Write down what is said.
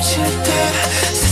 Shut up.